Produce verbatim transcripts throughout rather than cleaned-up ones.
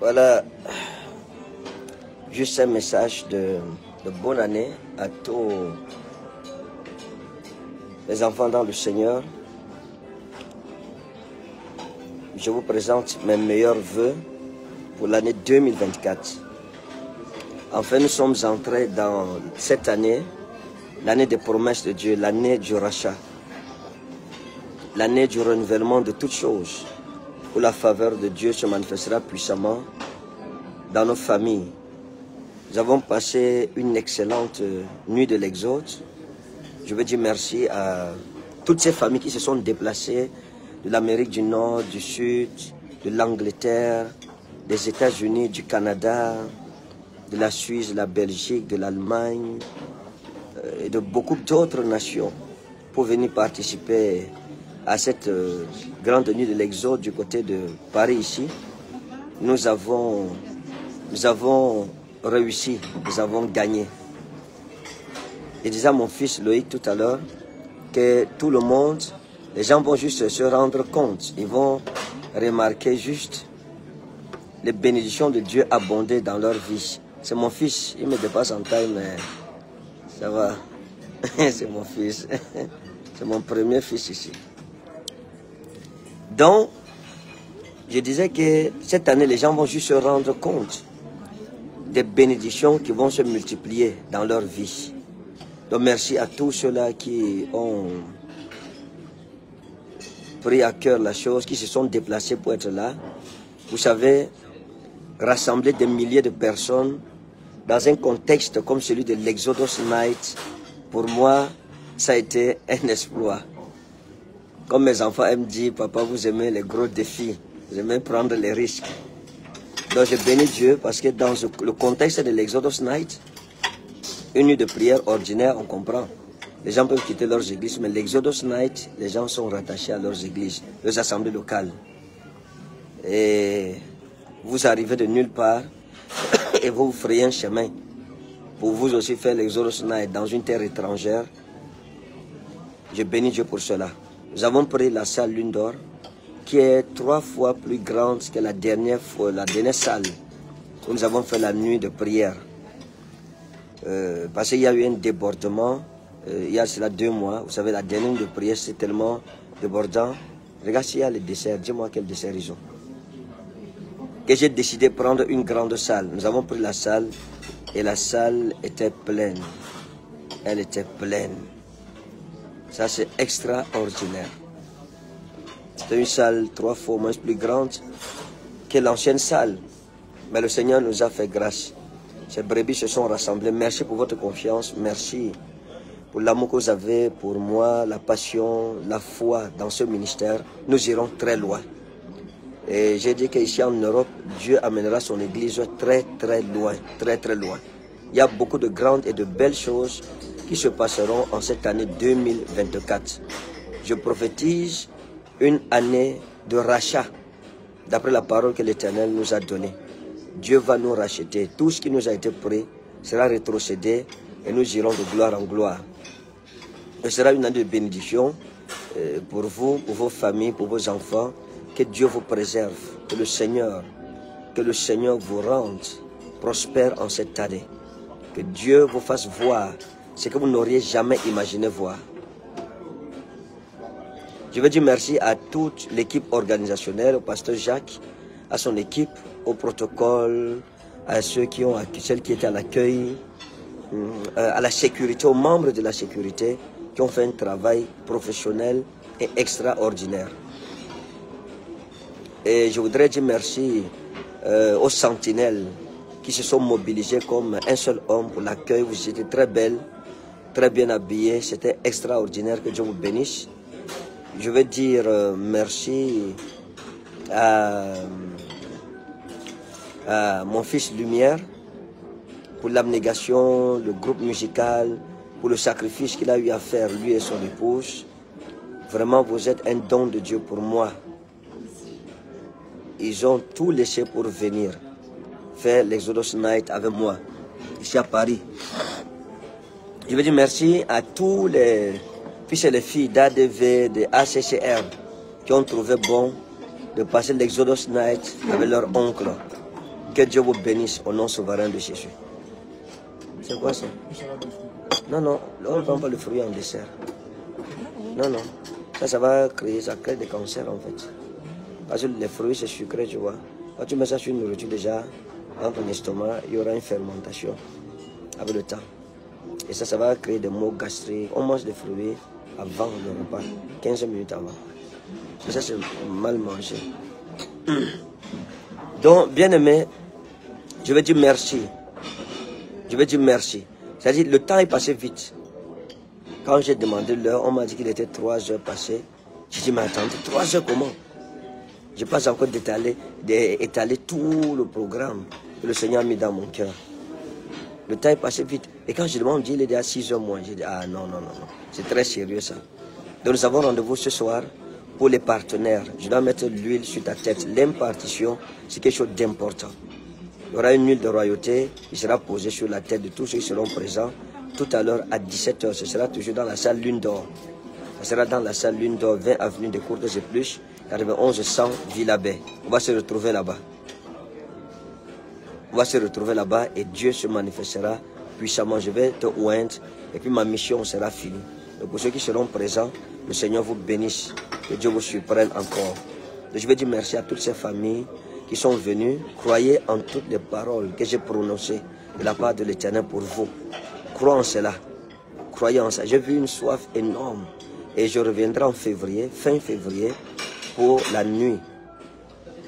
Voilà, juste un message de, de bonne année à tous les enfants dans le Seigneur. Je vous présente mes meilleurs voeux pour l'année deux mille vingt-quatre. Enfin, nous sommes entrés dans cette année, l'année des promesses de Dieu, l'année du rachat, l'année du renouvellement de toutes choses, où la faveur de Dieu se manifestera puissamment dans nos familles. Nous avons passé une excellente nuit de l'Exode. Je veux dire merci à toutes ces familles qui se sont déplacées de l'Amérique du Nord, du Sud, de l'Angleterre, des États-Unis, du Canada, de la Suisse, de la Belgique, de l'Allemagne et de beaucoup d'autres nations pour venir participer à cette euh, grande nuit de l'Exode du côté de Paris ici. Nous avons, nous avons réussi, nous avons gagné. Je disais à mon fils Loïc tout à l'heure que tout le monde, les gens vont juste se rendre compte, ils vont remarquer juste les bénédictions de Dieu abondées dans leur vie. C'est mon fils, il me dépasse en taille, mais ça va. C'est mon fils, c'est mon premier fils ici. Donc, je disais que cette année, les gens vont juste se rendre compte des bénédictions qui vont se multiplier dans leur vie. Donc, merci à tous ceux-là qui ont pris à cœur la chose, qui se sont déplacés pour être là. Vous savez, rassembler des milliers de personnes dans un contexte comme celui de l'Exodus Night, pour moi, ça a été un exploit. Comme mes enfants aiment dire, papa, vous aimez les gros défis, vous aimez prendre les risques. Donc je bénis Dieu parce que dans le contexte de l'Exodus Night, une nuit de prière ordinaire, on comprend. Les gens peuvent quitter leurs églises, mais l'Exodus Night, les gens sont rattachés à leurs églises, leurs assemblées locales. Et vous arrivez de nulle part et vous vous ferez un chemin pour vous aussi faire l'Exodus Night dans une terre étrangère. Je bénis Dieu pour cela. Nous avons pris la salle Lune d'Or, qui est trois fois plus grande que la dernière, fois, la dernière salle où nous avons fait la nuit de prière. Euh, parce qu'il y a eu un débordement, euh, il y a cela deux mois. Vous savez, la dernière nuit de prière, c'est tellement débordant. Regarde s'il y a les desserts, dis-moi quel dessert ils ont. Que j'ai décidé de prendre une grande salle. Nous avons pris la salle et la salle était pleine. Elle était pleine. Ça, c'est extraordinaire. C'était une salle trois fois moins plus grande que l'ancienne salle. Mais le Seigneur nous a fait grâce. Ces brebis se sont rassemblés. Merci pour votre confiance. Merci pour l'amour que vous avez pour moi, la passion, la foi dans ce ministère. Nous irons très loin. Et j'ai dit qu'ici en Europe, Dieu amènera son Église très, très loin. Très, très loin. Il y a beaucoup de grandes et de belles choses qui se passeront en cette année deux mille vingt-quatre. Je prophétise une année de rachat, d'après la parole que l'Éternel nous a donnée. Dieu va nous racheter. Tout ce qui nous a été pris sera rétrocédé et nous irons de gloire en gloire. Ce sera une année de bénédiction pour vous, pour vos familles, pour vos enfants. Que Dieu vous préserve, que le Seigneur, que le Seigneur vous rende prospère en cette année. Que Dieu vous fasse voir ce que vous n'auriez jamais imaginé voir. Je veux dire merci à toute l'équipe organisationnelle, au pasteur Jacques, à son équipe, au protocole, à ceux qui ont, celles qui étaient à l'accueil, à la sécurité, aux membres de la sécurité qui ont fait un travail professionnel et extraordinaire. Et je voudrais dire merci euh, aux sentinelles qui se sont mobilisées comme un seul homme pour l'accueil. Vous étiez très belles, très bien habillé, c'était extraordinaire, que Dieu vous bénisse. Je veux dire euh, merci à, à mon fils Lumière pour l'abnégation, le groupe musical, pour le sacrifice qu'il a eu à faire, lui et son épouse. Vraiment, vous êtes un don de Dieu pour moi. Ils ont tout laissé pour venir faire l'Exodus Night avec moi, ici à Paris. Je veux dire merci à tous les fils et les filles d'A D V, de A C C R, qui ont trouvé bon de passer l'Exodus Night avec leur oncle. Que Dieu vous bénisse au nom souverain de Jésus. C'est quoi ça? Non, non, là, on ne prend pas le fruit en dessert. Non, non. Ça, ça va créer, ça crée des cancers en fait. Parce que les fruits, c'est sucré, tu vois. Quand tu mets ça sur une nourriture déjà, dans ton estomac, il y aura une fermentation avec le temps. Et ça, ça va créer des maux gastriques. On mange des fruits avant le repas, quinze minutes avant. Et ça, c'est mal mangé. Donc, bien aimé, je vais dire merci. Je vais dire merci. C'est-à-dire, le temps est passé vite. Quand j'ai demandé l'heure, on m'a dit qu'il était trois heures passées. J'ai dit, mais attendez, trois heures comment? Je n'ai pas encore d'étaler, d'étaler tout le programme que le Seigneur a mis dans mon cœur. Le temps est passé vite. Et quand je demande, on me dit, il est à six heures moins. J'ai dit, ah non, non, non, non. C'est très sérieux ça. Donc nous avons rendez-vous ce soir pour les partenaires. Je dois mettre l'huile sur ta tête. L'impartition, c'est quelque chose d'important. Il y aura une huile de royauté qui sera posée sur la tête de tous ceux qui seront présents. Tout à l'heure, à dix-sept heures, ce sera toujours dans la salle Lune d'Or. Ce sera dans la salle Lune d'Or, vingt avenue des Courtes Épluches, quatre-vingt-onze cents Villabé. On va se retrouver là-bas. On va se retrouver là-bas et Dieu se manifestera puissamment. Je vais te oindre et puis ma mission sera finie. Donc pour ceux qui seront présents, le Seigneur vous bénisse. Que Dieu vous surprenne encore. Donc je vais dire merci à toutes ces familles qui sont venues. Croyez en toutes les paroles que j'ai prononcées de la part de l'Éternel pour vous. Croyez en cela. Croyez en ça. J'ai vu une soif énorme. Et je reviendrai en février, fin février, pour la nuit.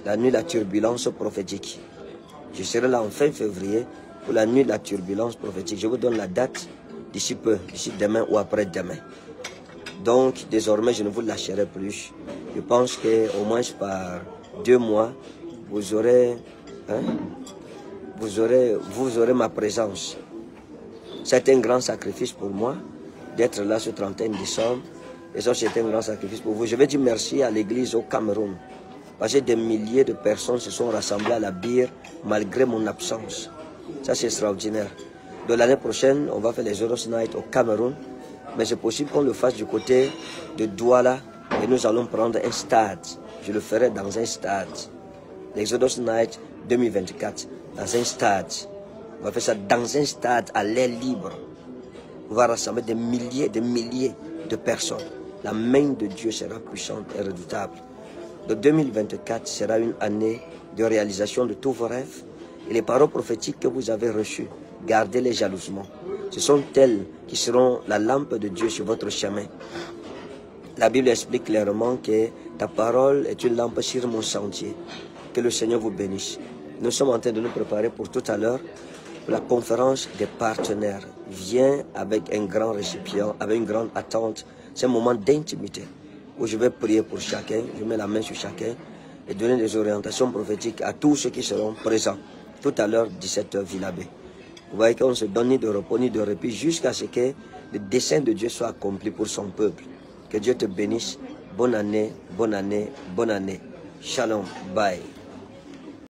La nuit de la turbulence prophétique. Je serai là en fin février pour la nuit de la turbulence prophétique. Je vous donne la date d'ici peu, d'ici demain ou après-demain. Donc, désormais, je ne vous lâcherai plus. Je pense qu'au moins par deux mois, vous aurez, hein, vous aurez, vous aurez ma présence. C'est un grand sacrifice pour moi d'être là ce trente et un décembre. Et ça, c'est un grand sacrifice pour vous. Je vais dire merci à l'église au Cameroun. Parce que des milliers de personnes se sont rassemblées à la bière malgré mon absence. Ça, c'est extraordinaire. De l'année prochaine, on va faire les Exodus Night au Cameroun. Mais c'est possible qu'on le fasse du côté de Douala. Et nous allons prendre un stade. Je le ferai dans un stade. Les Exodus Night deux mille vingt-quatre. Dans un stade. On va faire ça dans un stade à l'air libre. On va rassembler des milliers et des milliers de personnes. La main de Dieu sera puissante et redoutable. Donc deux mille vingt-quatre sera une année de réalisation de tous vos rêves et les paroles prophétiques que vous avez reçues. Gardez-les jalousement. Ce sont elles qui seront la lampe de Dieu sur votre chemin. La Bible explique clairement que ta parole est une lampe sur mon sentier. Que le Seigneur vous bénisse. Nous sommes en train de nous préparer pour tout à l'heure pour la conférence des partenaires. Viens avec un grand récipient, avec une grande attente. C'est un moment d'intimité où je vais prier pour chacun, je mets la main sur chacun et donner des orientations prophétiques à tous ceux qui seront présents. Tout à l'heure, dix-sept heures, Villabé. Vous voyez qu'on ne se donne ni de repos ni de répit jusqu'à ce que le dessein de Dieu soit accompli pour son peuple. Que Dieu te bénisse. Bonne année, bonne année, bonne année. Shalom, bye.